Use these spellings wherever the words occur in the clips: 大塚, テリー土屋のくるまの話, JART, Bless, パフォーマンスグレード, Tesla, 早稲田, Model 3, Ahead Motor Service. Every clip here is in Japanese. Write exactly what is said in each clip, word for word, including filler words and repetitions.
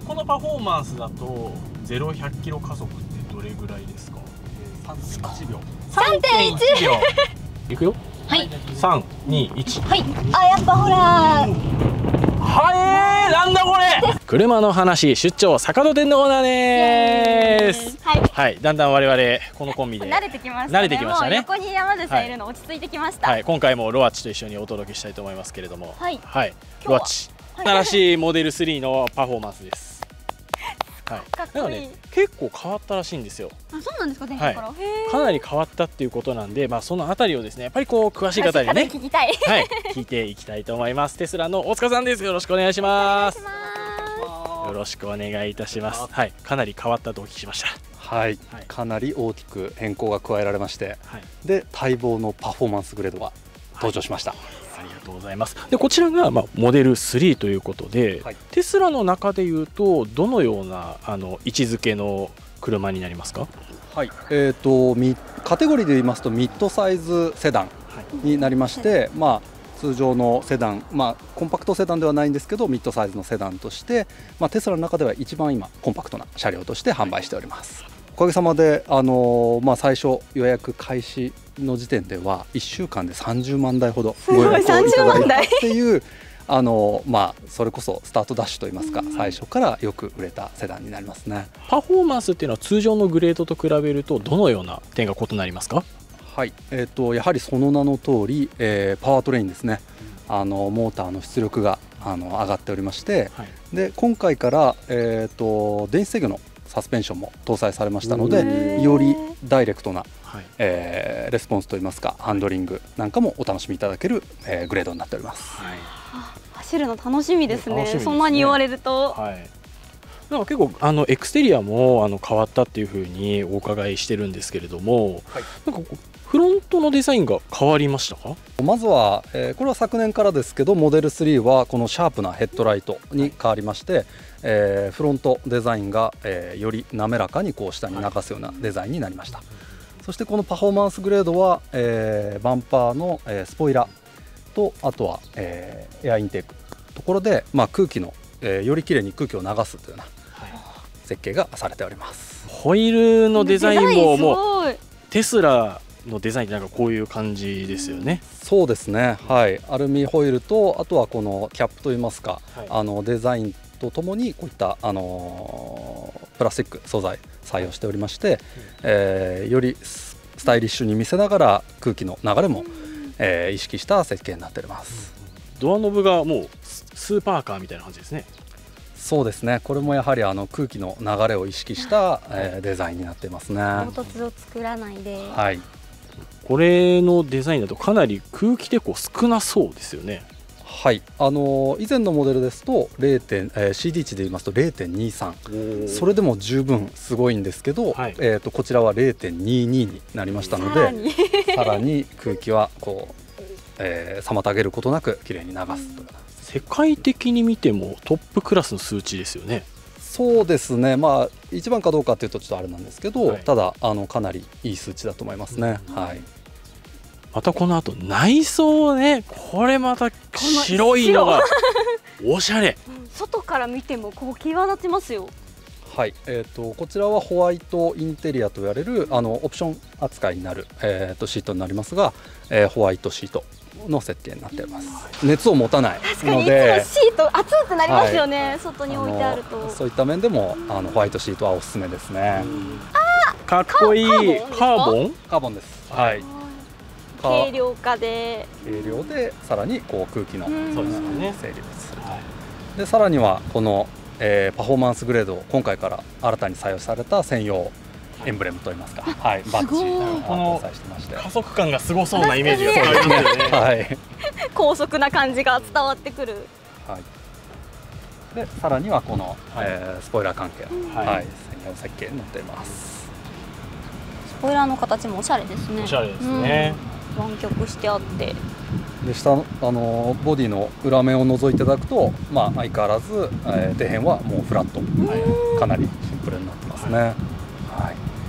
でこのパフォーマンスだとゼロひゃくキロ加速ってどれぐらいですか？さんてんいちびょう。さんてんいちびょう。いくよ。はい。三二一。はい。あ、やっぱほら。はい。なんだこれ。車の話出張坂戸店のオーナーでーす。はい。はい。だんだん我々このコンビで慣れてきましたね。慣れてきましたね。横に山田さんいるの落ち着いてきました。はい。今回もロアッチと一緒にお届けしたいと思いますけれども。はい。はい。ロアッチ。新しいモデルスリーのパフォーマンスです。はい、なんかね、結構変わったらしいんですよ。あ、そうなんですか、前回から。はい、かなり変わったっていうことなんで、まあ、そのあたりをですね、やっぱりこう詳しい方にね。聞きたい。はい、聞いていきたいと思います。テスラの大塚さんです。よろしくお願いします。よろしくお願いいたします。はい、かなり変わったとお聞きしました。はい、はい、かなり大きく変更が加えられまして、はい、で、待望のパフォーマンスグレードが登場しました。はい、ございます。でこちらが、まあ、モデルスリーということで、はい、テスラの中でいうとどのようなあの位置づけの車になりますか？はい、えーと、カテゴリーで言いますとミッドサイズセダンになりまして、はい、まあ、通常のセダン、まあ、コンパクトセダンではないんですけどミッドサイズのセダンとして、まあ、テスラの中では一番今コンパクトな車両として販売しております。はい、おかげさまで、あのーまあ、最初予約開始の時点ではいっしゅうかんでさんじゅうまんだいほどご予約いただいたっていうあのー、まあ、それこそスタートダッシュといいますか、うん、最初からよく売れたセダンになりますね。パフォーマンスっていうのは通常のグレードと比べるとどのような点が異なりますか？はい、えー、とやはりその名の通り、えー、パワートレインですね。あのモーターの出力があの上がっておりまして、はい、で今回から、えー、と電子制御のサスペンションも搭載されましたので、よりダイレクトな、はい、えー、レスポンスといいますかハンドリングなんかもお楽しみいただける、えー、グレードになっております。はい、走るの楽しみですね。ですね、そんなに言われると、はい、なんか結構あのエクステリアもあの変わったっていうふうにお伺いしてるんですけれども、はい、なんかフロントのデザインが変わりましたか？まずは、えー、これは昨年からですけどモデルスリーはこのシャープなヘッドライトに変わりまして、はい、えー、フロントデザインが、えー、より滑らかにこう下に流すようなデザインになりました。はい、そしてこのパフォーマンスグレードは、えー、バンパーの、えー、スポイラとあとは、えー、エアインテークところで、まあ、空気の、えー、よりきれいに空気を流すというような設計がされております。はい、ホイールのデザインももうテスラのデザインなんかこういう感じですよね。そうですね。はい、アルミホイールとあとはこのキャップといいますか、はい、あのデザインとともにこういったあのー、プラスチック素材採用しておりまして、はい、えー、よりスタイリッシュに見せながら空気の流れも、えー、意識した設計になっております。ドアノブがもうスーパーカーみたいな感じですね。そうですね。これもやはりあの空気の流れを意識した、えー、デザインになっていますね。凹凸を作らないで。はい。これのデザインだとかなり空気抵抗少なそうですよね。はい、あの以前のモデルですと シーディー 値で言いますと れいてんにさん それでも十分すごいんですけど、はい、えーとこちらは れいてんにに になりましたので、うん、さらに空気はこう、えー、妨げることなくきれいに流すという、世界的に見てもトップクラスの数値ですよね。そうですね、まあ、一番かどうかというとちょっとあれなんですけど、はい、ただあのかなりいい数値だと思いますね。うん、はい、またこのあと内装ね、これまた白いのがおしゃれ外から見てもこう際立ちますよ。はい、えーと、こちらはホワイトインテリアと言われるあのオプション扱いになる、えーと、シートになりますが、えー、ホワイトシートの設計になっています。熱を持たないので、シート熱くなりますよね。はい、外に置いてあると、そういった面でもあのホワイトシートはおすすめですね。あー、かっこいいカーボン？カーボンです。はい。軽量化で、軽量でさらにこう空気のそうですね整理すると。でさらにはこの、えー、パフォーマンスグレードを今回から新たに採用された専用エンブレムといいますか、はい、バッジを搭載してまして、加速感がすごそうなイメージがありますね。はい、高速な感じが伝わってくる。はい、でさらにはこの、はい、えー、スポイラー関係の、はいはい、専用設計になっています。スポイラーの形もおしゃれですね。おしゃれですね。うん、湾曲してあって。で下の、あのボディの裏面を覗いていただくと、まあ相変わらず、えー、底辺はもうフラット、かなりシンプルになってますね。はい。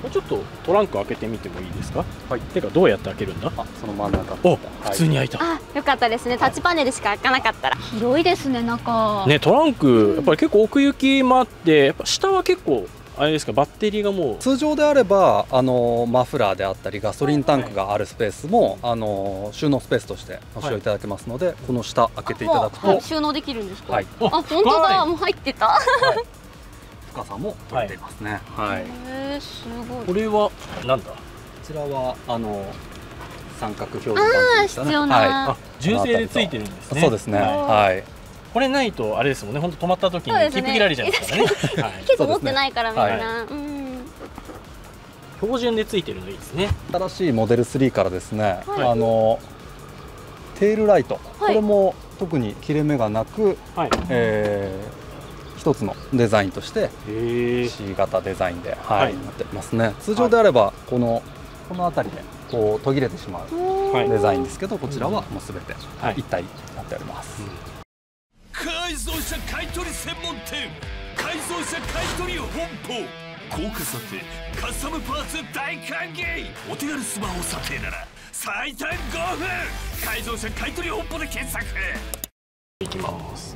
うちょっとトランク開けてみてもいいですか。はい。てかどうやって開けるんだ。あ、その真ん中。お、普通に開いた。あ、よかったですね。タッチパネルしか開かなかったら。広いですね、中。ね、トランクやっぱり結構奥行きもあって、やっぱ下は結構あれですか、バッテリーがもう通常であればあのマフラーであったりガソリンタンクがあるスペースも、はい、あの収納スペースとしてご使用いただけますので、はい、この下開けていただくと、はい、収納できるんですか。はい、あ、本当だ、もう入ってた。はい、深さも取れていますね。はい。ええ、すごい。これはなんだ。こちらはあの三角表示板ですね。ああ、必要な。はい。あ、純正でついてるんですね。そうですね。はい。これないとあれですもんね。本当止まった時に切符切られちゃいますからね。結構持ってないからみんな。標準でついてるのいいですね。新しいモデルスリーからですね。あのテールライト、これも特に切れ目がなく。はい。一つのデザインとして シー 型デザインで、はい、なってますね。通常であればこのこの辺りでこう途切れてしまうデザインですけど、こちらはもうすべて一体になっております。改造車買取専門店、改造車買取本舗、高価査定、カスタムパーツ大歓迎、お手軽スマホ査定なら最短ごふん、改造車買取本舗で検索。いきます。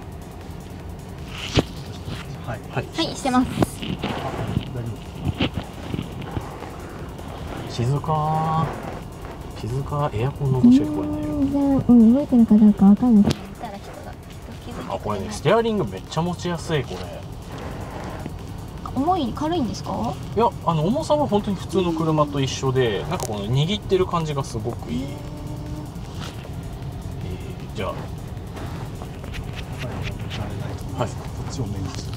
はい、はい、してます。静か、静か、エアコンの音しか聞こえないよ。全然、うん、動いてるかどうかわかんない。あ、これね、ステアリングめっちゃ持ちやすい、これ。重い、軽いんですか。いや、あの重さは本当に普通の車と一緒で、なんかこの握ってる感じがすごくいい。えー、じゃあ。はい。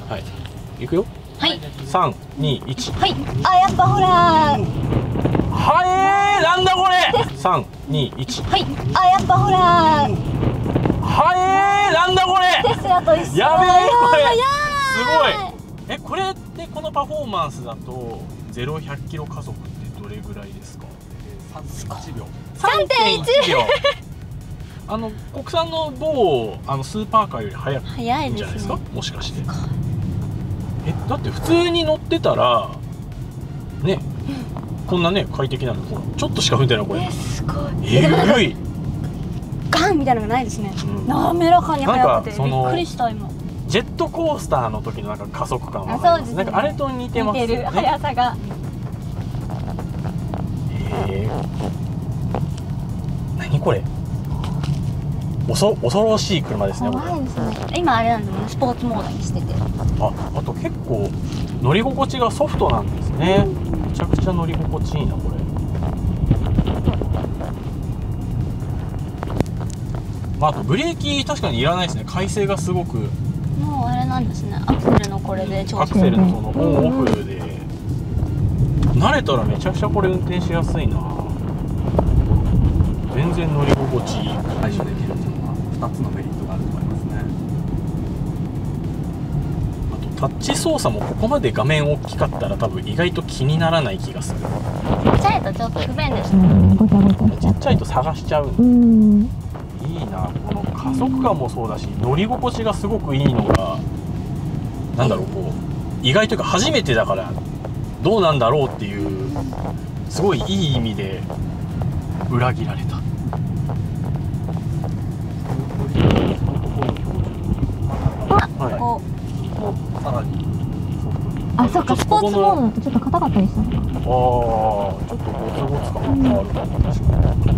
はい、行くよ。はい。三、二、一。はい。あ、やっぱほら。はい、なんだこれ。三、二、一。はい。あ、やっぱほら。はい、なんだこれ。テスラと一緒。やべえ、これ。すごい。え、これってこのパフォーマンスだと、ゼロ百キロ加速ってどれぐらいですか。さんてんいちびょう。三点一秒。あの国産の某あのスーパーカーより速いんじゃないですか、もしかして。え、だって普通に乗ってたらね、こんなね快適なの、ちょっとしか吹いてない、これ。え、すごい。えぐいガンみたいなのがないですね。滑らかに速くてびっくりした。今ジェットコースターの時のなんか加速感はありますね。なんかあれと似てますよね、速さが。え、何これ、恐ろしい車ですね。怖いですね。今あれなんだね、スポーツモードにしてて。あ、あと結構乗り心地がソフトなんですね。うん、めちゃくちゃ乗り心地いいな、これ。まあ、あとブレーキ確かにいらないですね。回生がすごく。もうあれなんですね。アクセルのこれで調整。アクセルのこのオンオフで。うん、慣れたらめちゃくちゃこれ運転しやすいな。全然乗り心地いい。対処できる。ふたつのメリットがあると思いますね。あとタッチ操作もここまで画面大きかったら多分意外と気にならない気がする。ちっちゃいとちょっと不便ですね。ごたごたしちゃって。ちっちゃいと探しちゃう。うん。いいな、この加速感もそうだし、乗り心地がすごくいいのが、なんだろう、こう意外というか初めてだからどうなんだろうっていうすごいいい意味で裏切られた。あ、そっか、スポーツモードだとちょっと硬かったりしたね。ああ、ちょっとゴツゴツ感があるかも、確かに。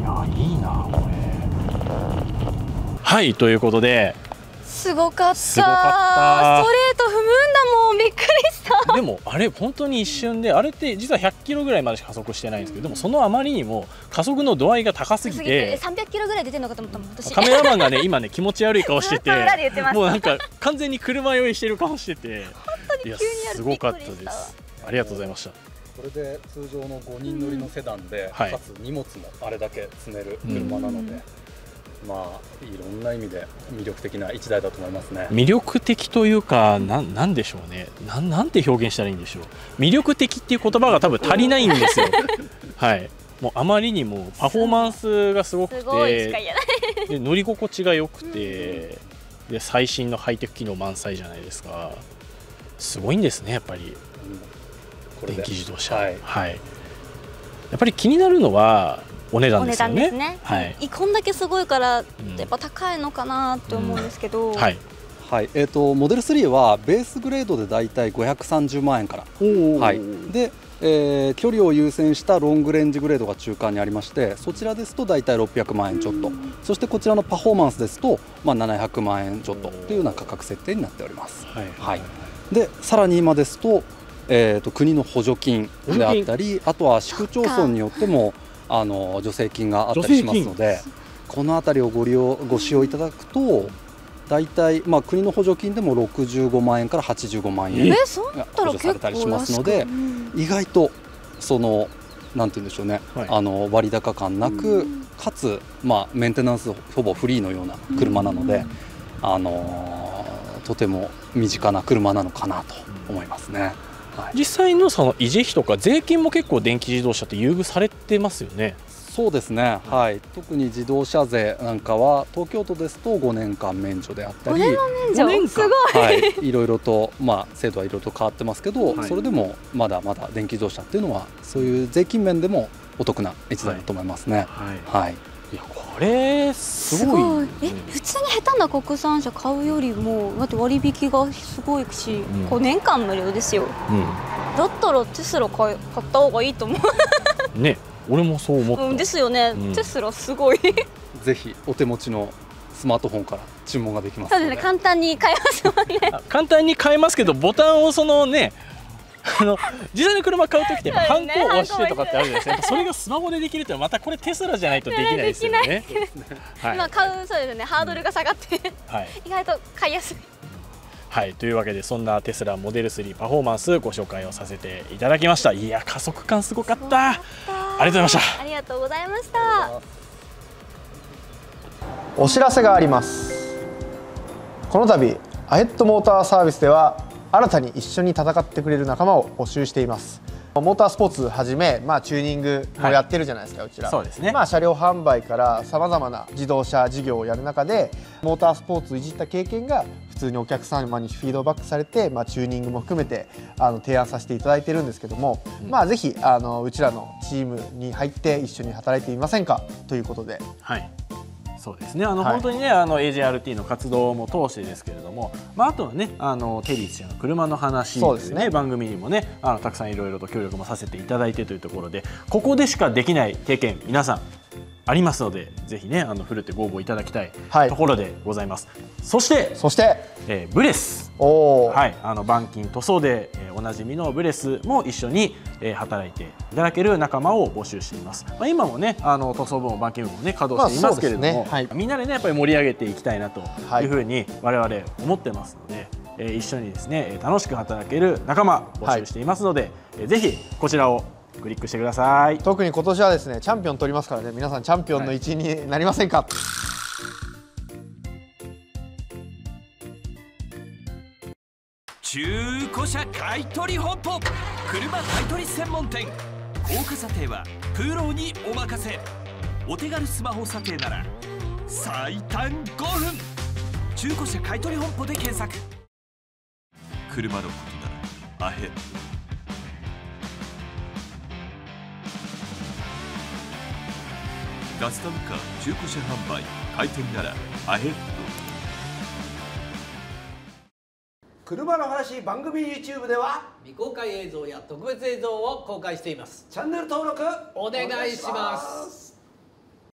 いや、いいな、これ。はい、ということで。すごかった。すごかった。ストレート踏むんだもん、びっくりした。でも、あれ、本当に一瞬で、あれって実はひゃっキロぐらいまでしか加速してないんですけど、でも、そのあまりにも加速の度合いが高すぎて。さんびゃくキロぐらい出てるのかと思ったもん、私。カメラマンがね、今ね、気持ち悪い顔してて。もうなんか、完全に車酔いしてる顔してて。いや、すごかったです。ありがとうございました。これで通常のごにん乗りのセダンで、かつ荷物もあれだけ積める車なので。まあ、いろんな意味で魅力的ないちだいだと思いますね。魅力的というか、な、なんでしょうね、な、なんて表現したらいいんでしょう。魅力的っていう言葉が多分足りないんですよ。はい、もうあまりにもパフォーマンスがすごくて、で乗り心地が良くて、で最新のハイテク機能満載じゃないですか。すごいんですね、やっぱり電気自動車。はい、はい、やっぱり気になるのはお値段ですよね。お値段ですね。はい、こんだけすごいからやっぱ高いのかなと思うんですけど、うんうん、はい、はい、えーと、モデルスリーはベースグレードでだいたいごひゃくさんじゅうまんえんから、はい、で、えー、距離を優先したロングレンジグレードが中間にありまして、そちらですとだいたいろっぴゃくまんえんちょっと、そしてこちらのパフォーマンスですと、まあ、ななひゃくまんえんちょっとというような価格設定になっております。はい、はい、でさらに今ですと、えーと、国の補助金であったり、あとは市区町村によってもあの助成金があったりしますので、この辺りをご利用ご使用いただくと、大体、まあ、国の補助金でもろくじゅうごまんえんからはちじゅうごまんえんが補助されたりしますので、意外とそのなんて言うんでしょうね、はい、あの割高感なく、かつ、まあ、メンテナンスほぼフリーのような車なので、あのー、とても身近な車なのかなと思いますね。はい、実際のその維持費とか税金も結構電気自動車って優遇されてますよね。そうですね、はい、特に自動車税なんかは東京都ですとごねんかん免除であったり、ごねんかんすごい、はい、いろいろと、まあ、制度はいろいろと変わってますけど、はい、それでもまだまだ電気自動車っていうのはそういう税金面でもお得な一台だと思いますね。いや、これすごい、え、普通に下手な国産車買うよりもだって割引がすごいし、うん、ごねんかん無料ですよ、うん、だったらテスラ買った方がいいと思うね。俺もそう思った、うん、ですよね、うん、テスラすごいぜひお手持ちのスマートフォンから注文ができますので、そうですね、簡単に買えますもんね簡単に買えますけど、ボタンをそのねあの実際の車買うときってハンコを押してとかってあるじゃないですか。それがスマホでできるってまたこれテスラじゃないとできないですよね。今買う、そうですね、ハードルが下がって、はい、意外と買いやすい。はい、というわけでそんなテスラモデルスリーパフォーマンスご紹介をさせていただきました。いや、加速感すごかった。ありがとうございました。ありがとうございました。お知らせがあります。この度アヘッドモーターサービスでは新たに一緒に戦ってくれる仲間を募集しています。モータースポーツはじめ、まあ、チューニングもやってるじゃないですか、はい、うちら。そうですね、まあ、車両販売からさまざまな自動車事業をやる中でモータースポーツをいじった経験が普通にお客様にフィードバックされて、まあ、チューニングも含めてあの提案させていただいてるんですけども、うん、まあ、ぜひあのうちらのチームに入って一緒に働いてみませんかということで。はい、そうですね、あの、はい、本当にね、あの エージェーアールティー の活動も通してですけれども、まあ、あとはね、あのテリー社の車の話という、ね、そうですね、番組にもね、あのたくさんいろいろと協力もさせていただいてというところで、ここでしかできない経験皆さんありますので、ぜひね、あのふるってご応募いただきたいところでございます。はい、そして、そして、えー、ブレス、はい、あの板金塗装で、えー、おなじみのブレスも一緒に、えー、働いていただける仲間を募集しています。まあ、今もね、あの塗装部も板金部もね、稼働していますけれども、ね、はい、みんなでね、やっぱり盛り上げていきたいなというふうに我々思ってますので、えー、一緒にですね、楽しく働ける仲間募集していますので、はい、ぜひこちらをクリックしてください。特に今年はですね、チャンピオン取りますからね、皆さんチャンピオンの一員になりませんか。はい、中古車買い取り本舗、車買い取り専門店、高価査定はプロにお任せ。お手軽スマホ査定なら最短ごふん、中古車買い取り本舗で検索。車のことならアヘッド。カスタムカー中古車販売買い取りならアヘッド。車の話番組 YouTube では未公開映像や特別映像を公開しています。チャンネル登録お願いします。